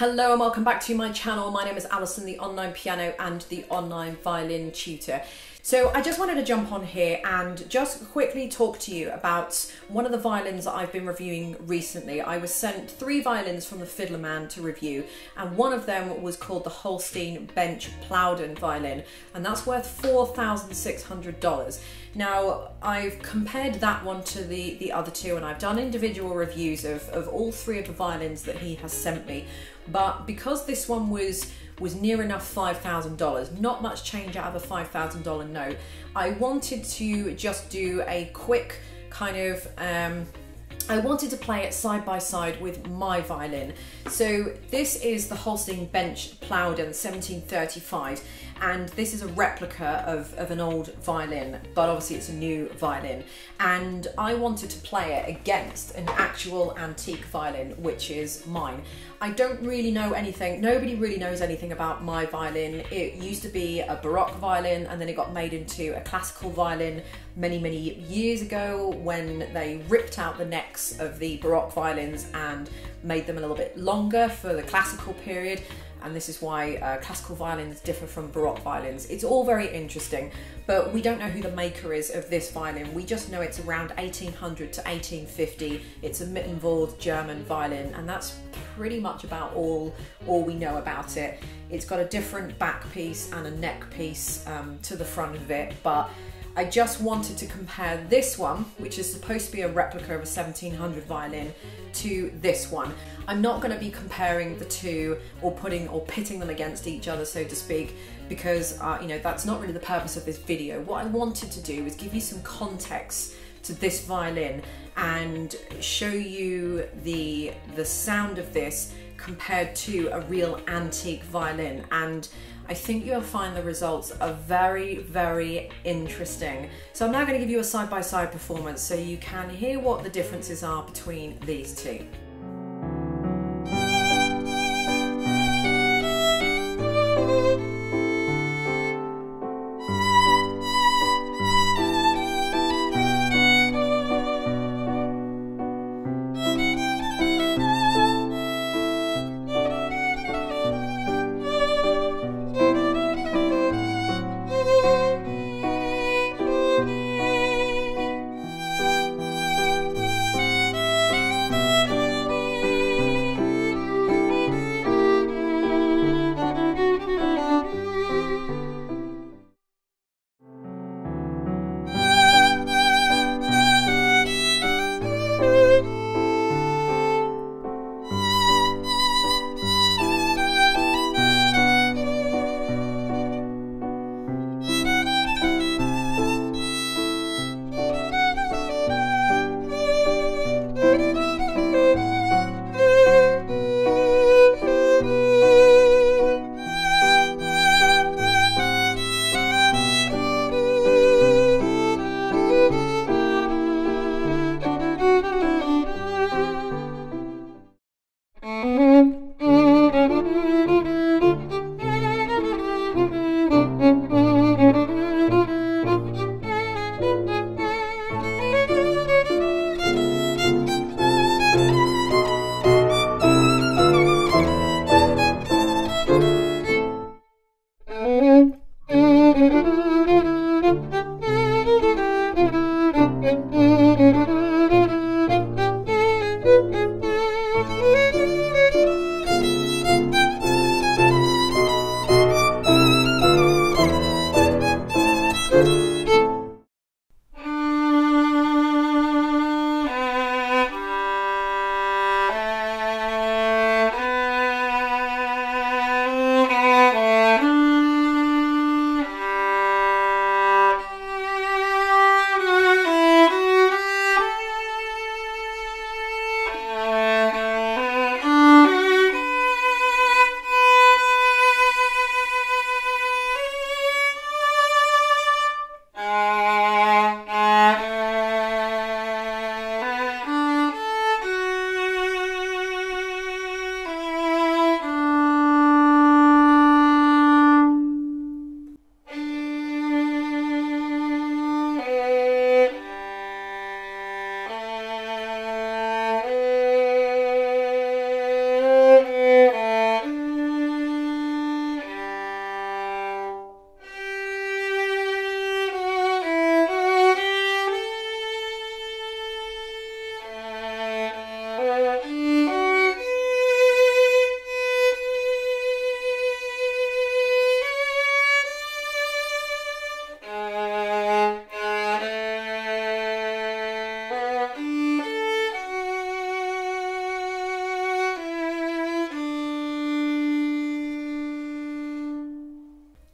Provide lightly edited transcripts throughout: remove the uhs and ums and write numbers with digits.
Hello and welcome back to my channel. My name is Alison, the online piano and the online violin tutor. So I just wanted to jump on here and just quickly talk to you about one of the violins that I've been reviewing recently. I was sent three violins from the Fiddlerman to review, and one of them was called the Holstein Bench Plowden violin, and that's worth $4,600. Now, I've compared that one to the other two, and I've done individual reviews of all three of the violins that he has sent me. But because this one was near enough $5,000, not much change out of a $5,000 note, I wanted to just do a quick kind of, I wanted to play it side by side with my violin. So this is the Holstein Bench Plowden 1735, and this is a replica of an old violin, but obviously it's a new violin. And I wanted to play it against an actual antique violin, which is mine. I don't really know anything, nobody really knows anything about my violin. It used to be a Baroque violin, and then it got made into a classical violin many, many years ago when they ripped out the necks of the Baroque violins and made them a little bit longer for the classical period. And this is why classical violins differ from Baroque violins. It's all very interesting, but we don't know who the maker is of this violin. We just know it's around 1800 to 1850. It's a Mittenwald German violin, and that's pretty much about all we know about it. It's got a different back piece and a neck piece to the front of it, but I just wanted to compare this one, which is supposed to be a replica of a 1700 violin, to this one. I'm not going to be comparing the two or putting or pitting them against each other, so to speak, because you know, that's not really the purpose of this video. What I wanted to do is give you some context to this violin and show you the sound of this compared to a real antique violin, and I think you'll find the results are very, very interesting. So I'm now going to give you a side-by-side performance so you can hear what the differences are between these two.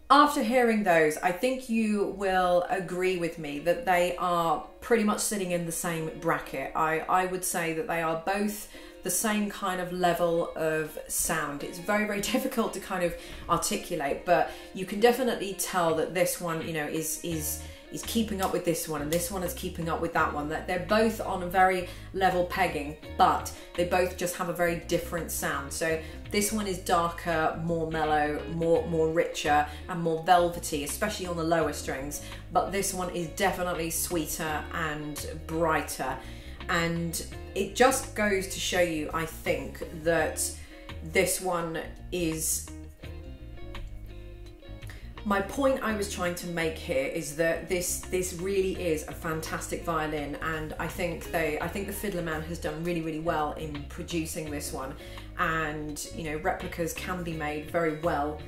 After hearing those, I think you will agree with me that they are pretty much sitting in the same bracket. I would say that they are both the same kind of level of sound. It's very, very difficult to kind of articulate, but you can definitely tell that this one, you know, is keeping up with this one, and this one is keeping up with that one. That they're both on a very level pegging, but they both just have a very different sound. So this one is darker, more mellow, more richer and more velvety, especially on the lower strings, but this one is definitely sweeter and brighter. And it just goes to show you, I think, that this one is... My point I was trying to make here is that this really is a fantastic violin, and I think the Fiddlerman has done really, really well in producing this one. And you know, replicas can be made very well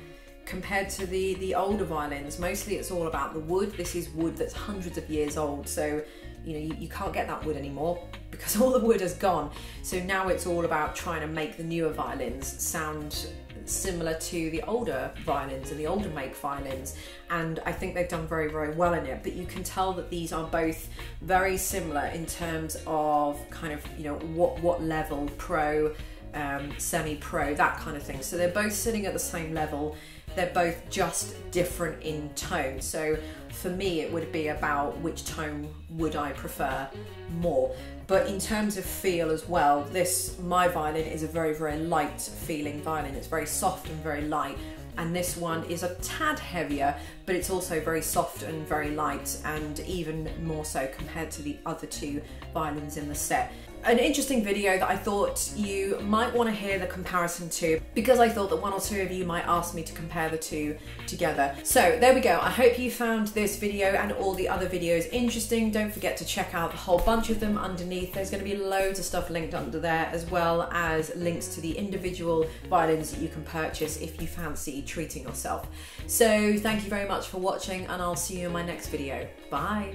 compared to the older violins. Mostly it's all about the wood. This is wood that's hundreds of years old, so you know, you can't get that wood anymore because all the wood has gone. So now it's all about trying to make the newer violins sound similar to the older violins and the older make violins, and I think they've done very, very well in it. But you can tell that these are both very similar in terms of kind of, you know, what level, pro, semi-pro, that kind of thing. So they're both sitting at the same level, they're both just different in tone. So for me it would be about which tone would I prefer more. But in terms of feel as well, my violin is a very, very light feeling violin. It's very soft and very light. And this one is a tad heavier, but it's also very soft and very light, and even more so compared to the other two violins in the set. An interesting video that I thought you might want to hear the comparison to, because I thought that one or two of you might ask me to compare the two together. So there we go. I hope you found this video and all the other videos interesting. Don't forget to check out a whole bunch of them underneath. There's going to be loads of stuff linked under there, as well as links to the individual violins that you can purchase if you fancy treating yourself. So thank you very much for watching, and I'll see you in my next video. Bye!